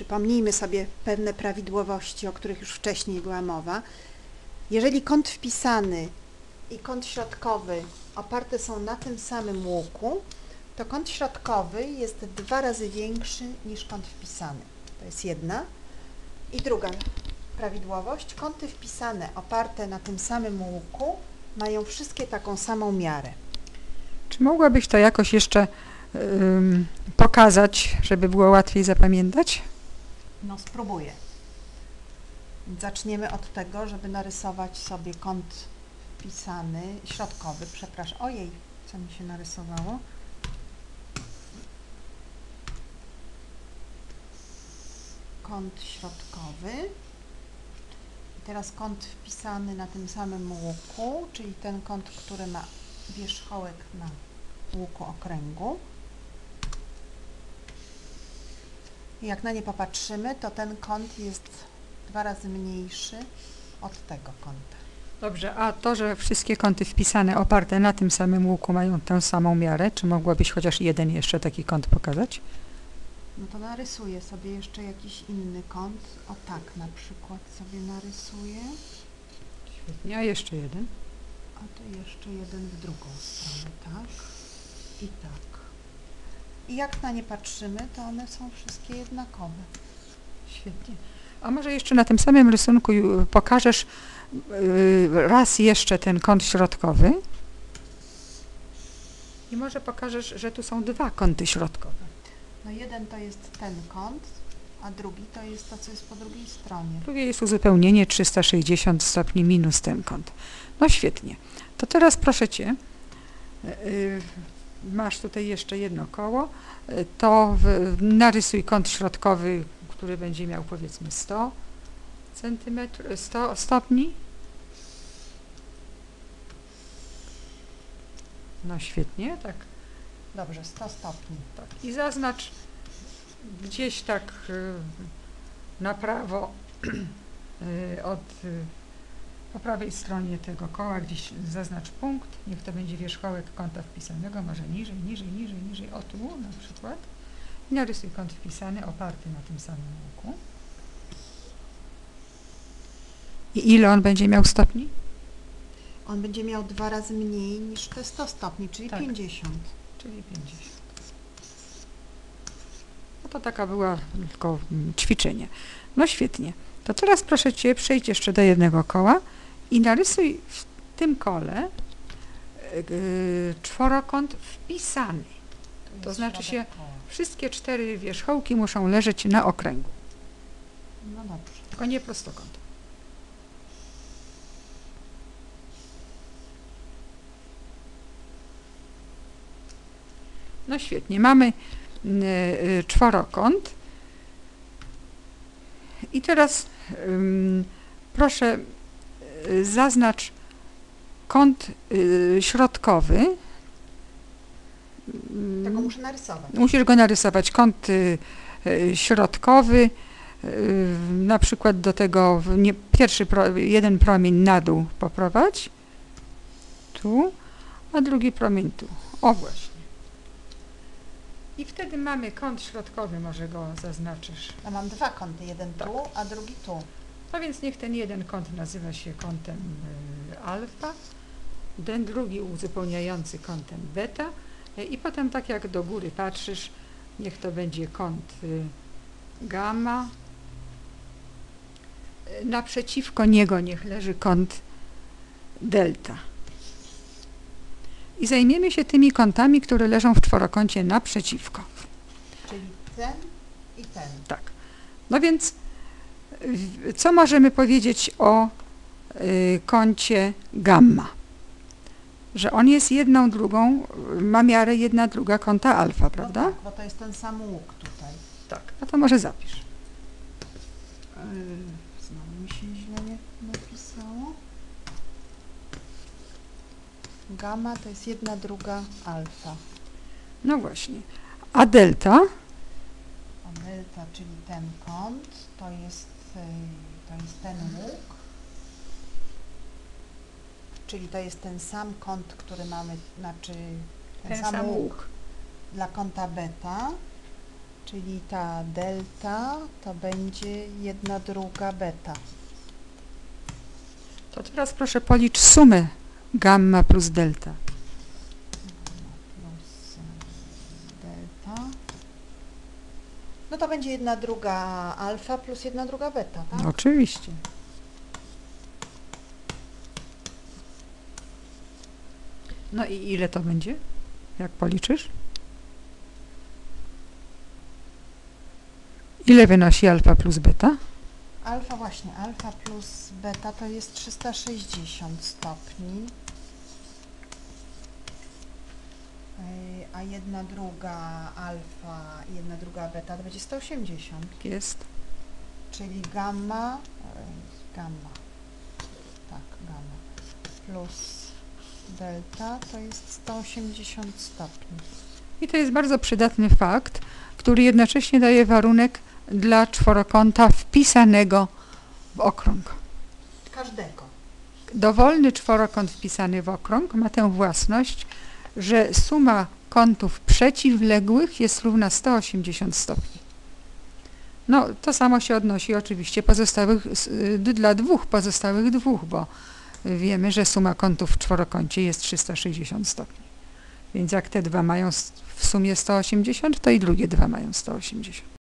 przypomnijmy sobie pewne prawidłowości, o których już wcześniej była mowa. Jeżeli kąt wpisany i kąt środkowy oparte są na tym samym łuku, to kąt środkowy jest 2 razy większy niż kąt wpisany. To jest jedna. I druga prawidłowość. Kąty wpisane oparte na tym samym łuku mają wszystkie taką samą miarę. Czy mogłabyś to jakoś jeszcze pokazać, żeby było łatwiej zapamiętać? No spróbuję. Zaczniemy od tego, żeby narysować sobie kąt wpisany, środkowy, przepraszam. Ojej, co mi się narysowało? Kąt środkowy. I teraz kąt wpisany na tym samym łuku, czyli ten kąt, który ma wierzchołek na łuku okręgu. I jak na nie popatrzymy, to ten kąt jest 2 razy mniejszy od tego kąta. Dobrze, a to, że wszystkie kąty wpisane oparte na tym samym łuku mają tę samą miarę, czy mogłabyś chociaż jeden jeszcze taki kąt pokazać? No to narysuję sobie jeszcze jakiś inny kąt. O tak na przykład sobie narysuję. Świetnie, a jeszcze jeden. A to jeszcze jeden w drugą stronę, tak i tak. I jak na nie patrzymy, to one są wszystkie jednakowe. Świetnie. A może jeszcze na tym samym rysunku pokażesz raz jeszcze ten kąt środkowy? I może pokażesz, że tu są 2 kąty środkowe. No jeden to jest ten kąt, a drugi to jest to, co jest po drugiej stronie. Drugie jest uzupełnienie 360 stopni minus ten kąt. No świetnie. To teraz proszę Cię, masz tutaj jeszcze jedno koło, to narysuj kąt środkowy, który będzie miał powiedzmy 100 cm, 100 stopni. No świetnie, tak. Dobrze, 100 stopni. Tak. I zaznacz gdzieś tak na prawo od po prawej stronie tego koła, gdzieś zaznacz punkt. Niech to będzie wierzchołek kąta wpisanego, może niżej, niżej, niżej, niżej, o tu na przykład. I narysuj kąt wpisany oparty na tym samym łuku. I ile on będzie miał stopni? On będzie miał 2 razy mniej niż te 100 stopni, czyli tak. 50. Czyli 50. No to taka była tylko ćwiczenie. No świetnie. To teraz proszę Cię, przejdź jeszcze do jednego koła i narysuj w tym kole czworokąt wpisany. To znaczy się, wszystkie 4 wierzchołki muszą leżeć na okręgu. No dobrze. Tylko nie prostokąt. No świetnie, mamy czworokąt i teraz proszę zaznacz kąt środkowy. Tego muszę narysować. Musisz go narysować, kąt środkowy, na przykład do tego jeden promień na dół poprowadź, tu, a drugi promień tu, o właśnie. I wtedy mamy kąt środkowy, może go zaznaczysz. Ja mam 2 kąty, jeden tak. Tu, a drugi tu. No więc niech ten jeden kąt nazywa się kątem alfa, ten drugi uzupełniający kątem beta i potem tak jak do góry patrzysz, niech to będzie kąt gamma. Naprzeciwko niego niech leży kąt delta. I zajmiemy się tymi kątami, które leżą w czworokącie naprzeciwko. Czyli ten i ten. Tak. No więc co możemy powiedzieć o kącie gamma? Że on jest jedną drugą, ma miarę 1/2 kąta alfa, prawda? No tak, bo to jest ten sam łuk tutaj. Tak, a to może zapisz. Znowu mi się źle napisało. Gamma to jest 1/2 alfa. No właśnie. A delta? A delta, czyli ten kąt, to jest ten łuk, czyli to jest ten sam kąt, który mamy, znaczy ten sam łuk dla kąta beta, czyli ta delta to będzie 1/2 beta. To teraz proszę policz sumę gamma plus delta. No to będzie 1/2 alfa plus 1/2 beta, tak? Oczywiście. No i ile to będzie? Jak policzysz? Ile wynosi alfa plus beta? Alfa właśnie, alfa plus beta to jest 360 stopni. A 1/2 alfa i 1/2 beta to będzie 180. Jest. Czyli gamma. Tak, gamma plus delta to jest 180 stopni. I to jest bardzo przydatny fakt, który jednocześnie daje warunek dla czworokąta wpisanego w okrąg. Każdego. Dowolny czworokąt wpisany w okrąg ma tę własność, że suma kątów przeciwległych jest równa 180 stopni. No, to samo się odnosi oczywiście dla pozostałych dwóch, bo wiemy, że suma kątów w czworokącie jest 360 stopni. Więc jak te dwa mają w sumie 180, to i drugie dwa mają 180.